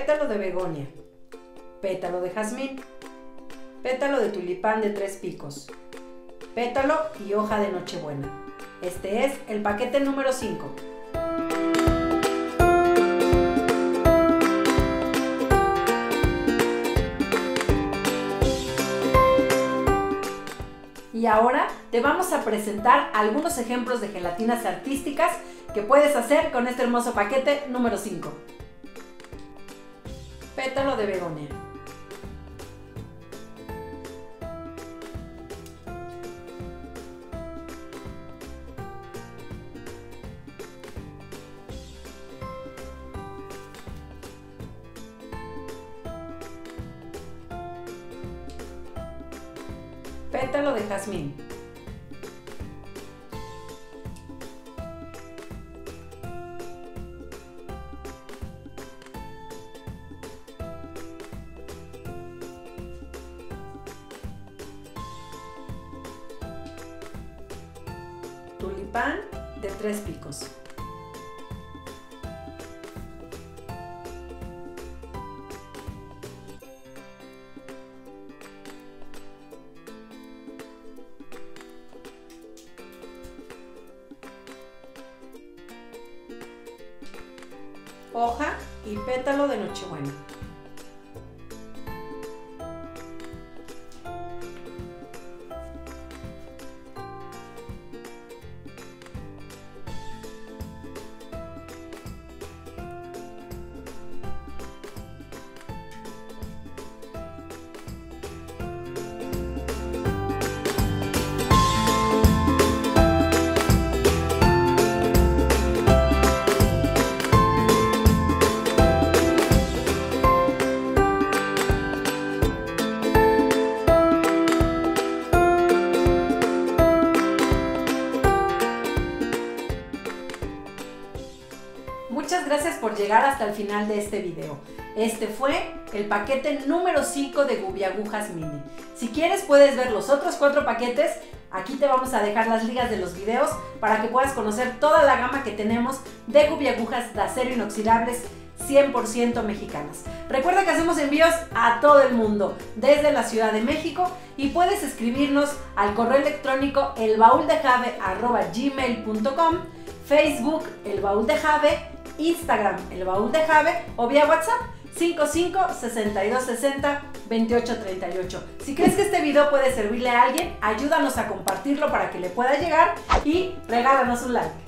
pétalo de begonia, pétalo de jazmín, pétalo de tulipán de 3 picos, pétalo y hoja de nochebuena. Este es el paquete número 5. Y ahora te vamos a presentar algunos ejemplos de gelatinas artísticas que puedes hacer con este hermoso paquete número 5. Pétalo de begonia. Pétalo de jazmín. Tulipán de 3 picos. Hoja y pétalo de nochebuena. Muchas gracias por llegar hasta el final de este video. Este fue el paquete número 5 de Gubia Agujas Mini. Si quieres puedes ver los otros 4 paquetes. Aquí te vamos a dejar las ligas de los videos para que puedas conocer toda la gama que tenemos de Gubia Agujas de acero inoxidables 100% mexicanas. Recuerda que hacemos envíos a todo el mundo, desde la Ciudad de México, y puedes escribirnos al correo electrónico elbauldejave@gmail.com, Facebook El Baúl de Jave, Instagram El Baúl de Jave o vía WhatsApp 55 62 60 28 38. Si crees que este video puede servirle a alguien, ayúdanos a compartirlo para que le pueda llegar y regálanos un like.